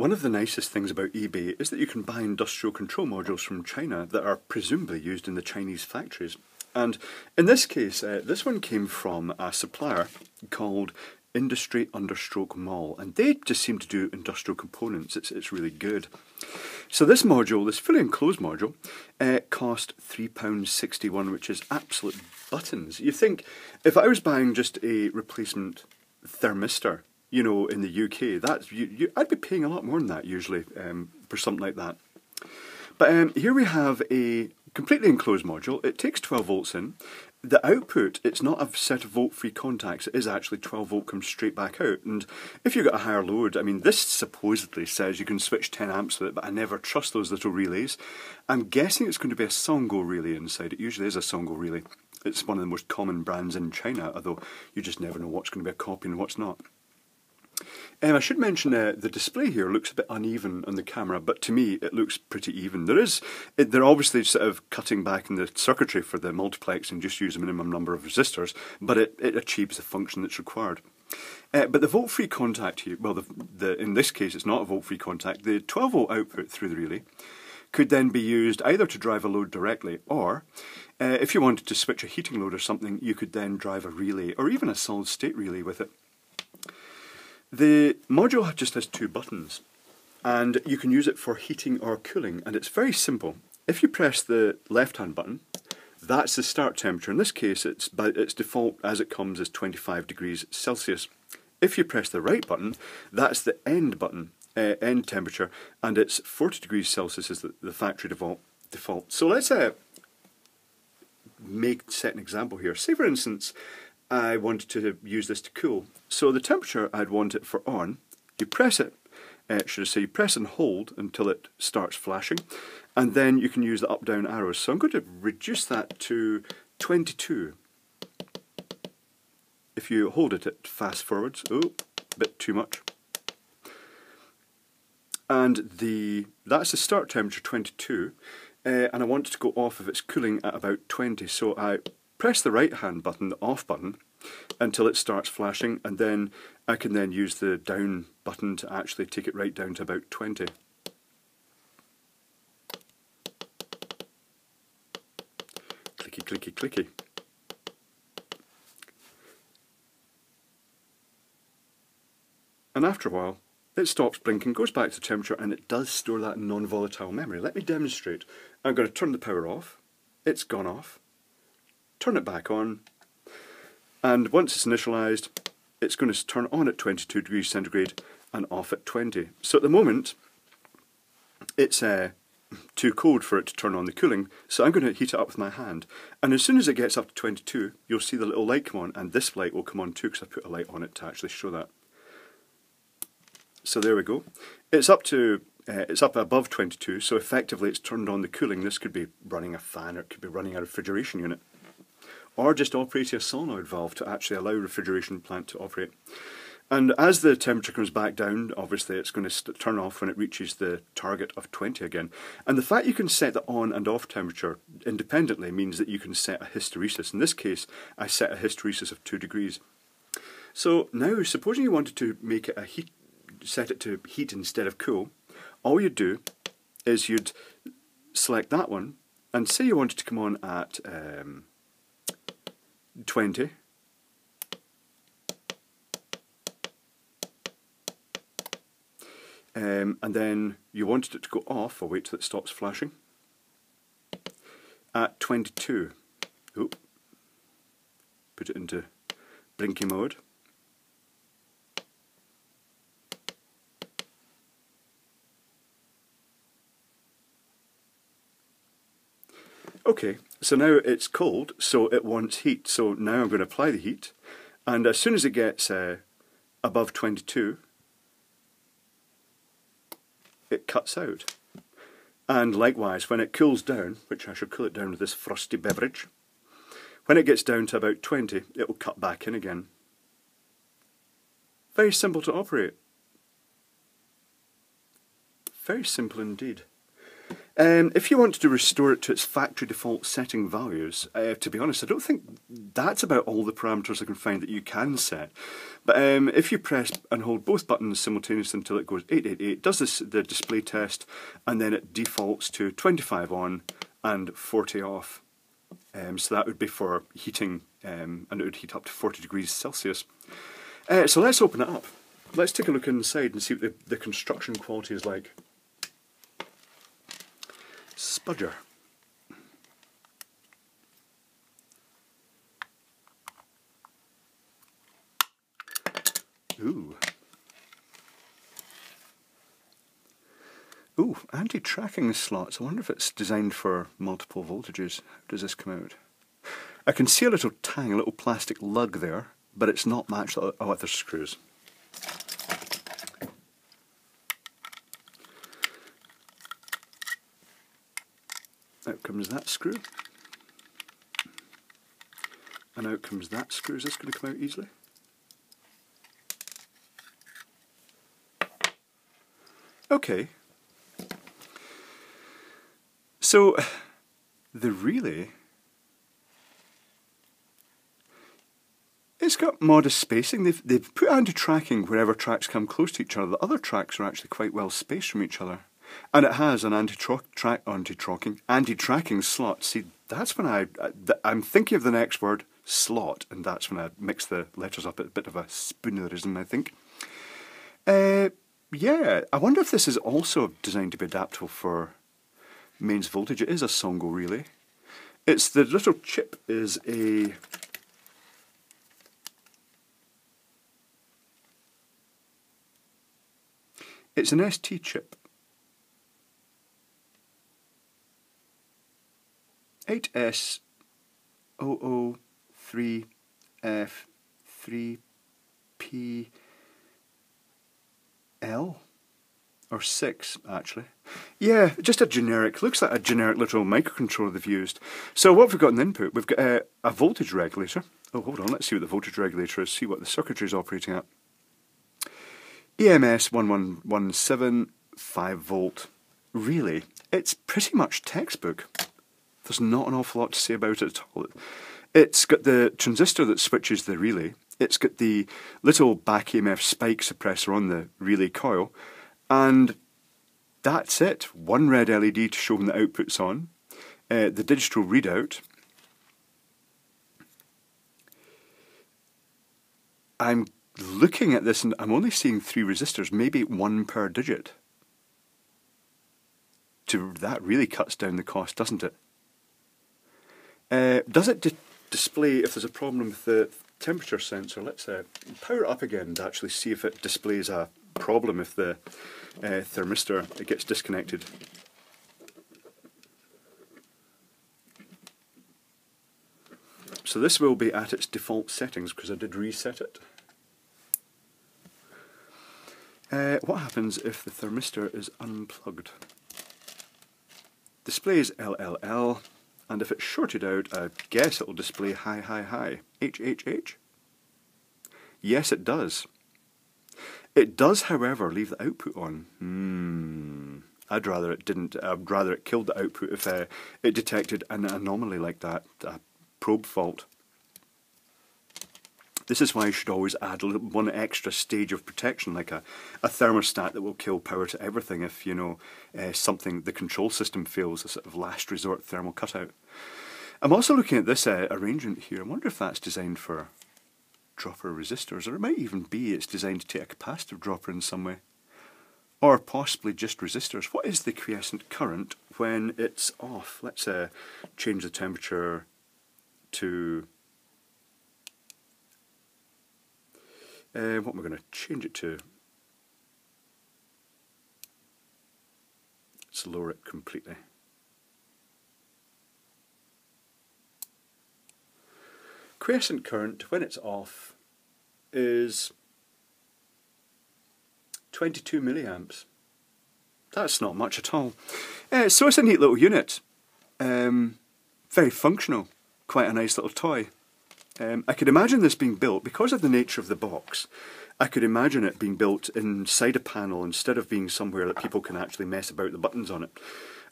One of the nicest things about eBay is that you can buy industrial control modules from China that are presumably used in the Chinese factories. And in this case, this one came from a supplier called Industry Understroke Mall, and they just seem to do industrial components. It's really good. So this module, this fully enclosed module, cost £3.61, which is absolute buttons. You think, if I was buying just a replacement thermistor, you know, in the UK, that's I'd be paying a lot more than that usually for something like that. But here we have a completely enclosed module. It takes 12 volts in. The output, it's not a set of volt-free contacts, it is actually 12 volt comes straight back out. And if you've got a higher load, I mean, this supposedly says you can switch 10 amps with it, but I never trust those little relays. I'm guessing it's going to be a Songo relay inside. It usually is a Songo relay. It's one of the most common brands in China, although you just never know what's going to be a copy and what's not. I should mention the display here looks a bit uneven on the camera, but to me it looks pretty even. They're obviously sort of cutting back in the circuitry for the multiplex and just use a minimum number of resistors, but it achieves the function that's required. But the volt-free contact here, well, in this case it's not a volt-free contact, the 12 volt output through the relay could then be used either to drive a load directly, or if you wanted to switch a heating load or something, you could then drive a relay, or even a solid state relay with it. The module just has two buttons, and you can use it for heating or cooling, and it's very simple. If you press the left-hand button, that's the start temperature. In this case, it's by its default as it comes is 25 degrees Celsius. If you press the right button, that's the end button, end temperature, and it's 40 degrees Celsius is the factory default. So let's set an example here. Say, for instance, I wanted to use this to cool. So the temperature I'd want it for on, you press it, you press and hold until it starts flashing, and then you can use the up-down arrows. So I'm going to reduce that to 22. If you hold it, it fast forwards. Oh, a bit too much. And that's the start temperature, 22, and I want it to go off if it's cooling at about 20, so I press the right hand button, the off button, until it starts flashing, and then I can then use the down button to actually take it right down to about 20. Clicky, clicky, clicky. And after a while, it stops blinking, goes back to temperature, and it does store that non-volatile memory. Let me demonstrate. I'm going to turn the power off. It's gone off. Turn it back on, and once it's initialized, it's going to turn on at 22 degrees centigrade and off at 20. So at the moment, it's too cold for it to turn on the cooling, so I'm going to heat it up with my hand. And as soon as it gets up to 22, you'll see the little light come on, and this light will come on too, because I put a light on it to actually show that. So there we go. It's up above 22, so effectively it's turned on the cooling. This could be running a fan, or it could be running a refrigeration unit, or just operating a solenoid valve to actually allow refrigeration plant to operate. And as the temperature comes back down, obviously it's going to turn off when it reaches the target of 20 again. And the fact you can set the on and off temperature independently means that you can set a hysteresis. In this case, I set a hysteresis of 2 degrees. So now, supposing you wanted to make it set it to heat instead of cool, all you'd do is you'd select that one, and say you wanted to come on at 20, and then you wanted it to go off, or wait till it stops flashing, at 22, Oop. Put it into blinky mode, okay. So now it's cold, so it wants heat, so now I'm going to apply the heat, and as soon as it gets above 22, it cuts out. And likewise, when it cools down, which I should cool it down with this frosty beverage, when it gets down to about 20, it will cut back in again. Very simple to operate. Very simple indeed. If you wanted to restore it to its factory default setting values, to be honest, I don't think that's about all the parameters I can find that you can set. But if you press and hold both buttons simultaneously until it goes 888, does this, the display test, and then it defaults to 25 on and 40 off. So that would be for heating, and it would heat up to 40 degrees Celsius. So let's open it up. Let's take a look inside and see what the construction quality is like. Spudger. Ooh. Ooh, anti-tracking slots. I wonder if it's designed for multiple voltages. How does this come out? I can see a little tang, a little plastic lug there, but it's not matched. Oh, there's screws. Out comes that screw, and out comes that screw. Is this going to come out easily? Okay. So, the relay, it's got modest spacing. They've put anti-tracking wherever tracks come close to each other. The other tracks are actually quite well spaced from each other. And it has an anti-tracking slot. See, that's when I'm thinking of the next word, slot, and that's when I mix the letters up. It's a bit of a spoonerism, I think. Yeah, I wonder if this is also designed to be adaptable for mains voltage. It is a Songo relay. It's the little chip is a... It's an ST chip. 8SOO3F3PL or 6 actually. Yeah, just a generic, looks like a generic little microcontroller they've used. So what have we got in the input? We've got a voltage regulator. Oh, hold on, let's see what the voltage regulator is, see what the circuitry is operating at. EMS1117 5V relay. It's pretty much textbook. There's not an awful lot to say about it at all. It's got the transistor that switches the relay. It's got the little back EMF spike suppressor on the relay coil. And that's it. One red LED to show when the output's on. The digital readout. I'm looking at this and I'm only seeing 3 resistors, maybe 1 per digit. That really cuts down the cost, doesn't it? Does it display if there's a problem with the temperature sensor? Let's power it up again to actually see if it displays a problem if the thermistor gets disconnected. So this will be at its default settings because I did reset it. What happens if the thermistor is unplugged? Displays LLL. And if it's shorted out, I guess it'll display high, high, high. HHH? Yes, it does. It does, however, leave the output on. I'd rather it didn't. I'd rather it killed the output if it detected an anomaly like that, a probe fault. This is why you should always add one extra stage of protection, like a thermostat that will kill power to everything if, you know, the control system fails, a sort of last resort thermal cutout. I'm also looking at this arrangement here. I wonder if that's designed for dropper resistors, or it might even be it's designed to take a capacitive dropper in some way. Or possibly just resistors. What is the quiescent current when it's off? Let's change the temperature to... what am I going to change it to? Let's lower it completely. Quiescent current, when it's off, is 22 milliamps. That's not much at all. So it's a neat little unit. Very functional. Quite a nice little toy. I could imagine this being built, because of the nature of the box, I could imagine it being built inside a panel instead of being somewhere that people can actually mess about the buttons on it.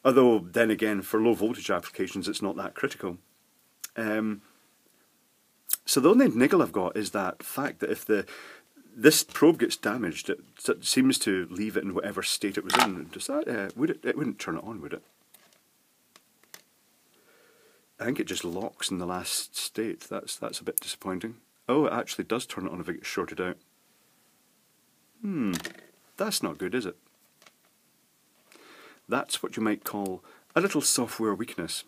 Although then again, for low voltage applications, it's not that critical. So the only niggle I've got is that fact that if this probe gets damaged, it seems to leave it in whatever state it was in. Does that it wouldn't turn it on, would it? I think it just locks in the last state. That's a bit disappointing. Oh, it actually does turn it on if it gets shorted out. Hmm, that's not good, is it? That's what you might call a little software weakness.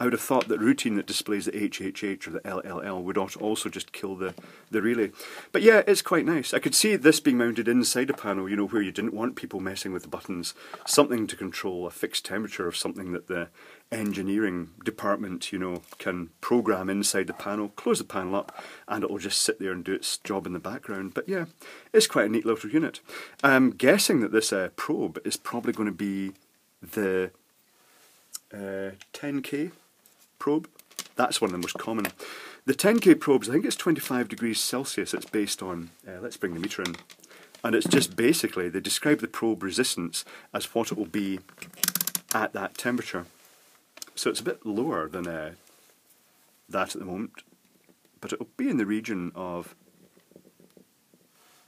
I would have thought that routine that displays the HHH or the LLL would also just kill the relay. But yeah, it's quite nice. I could see this being mounted inside a panel, you know, where you didn't want people messing with the buttons. Something to control a fixed temperature of something that the engineering department, you know, can program inside the panel, close the panel up, and it'll just sit there and do its job in the background. But yeah, it's quite a neat little unit. I'm guessing that this probe is probably going to be the 10K. probe. That's one of the most common. The 10K probes, I think it's 25 degrees Celsius it's based on. Let's bring the meter in. And it's just basically, they describe the probe resistance as what it will be at that temperature. So it's a bit lower than that at the moment. But it'll be in the region of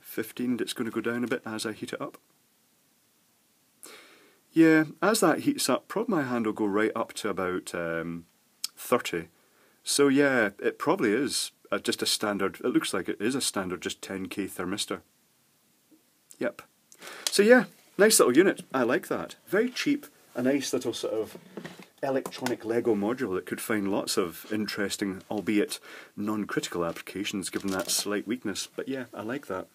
15, it's going to go down a bit as I heat it up. Yeah, as that heats up, probably my hand will go right up to about 30. So yeah, it probably is just a standard, it looks like it is a standard just 10K thermistor. Yep. So yeah, nice little unit. I like that. Very cheap, a nice little sort of electronic Lego module that could find lots of interesting, albeit non-critical applications given that slight weakness. But yeah, I like that.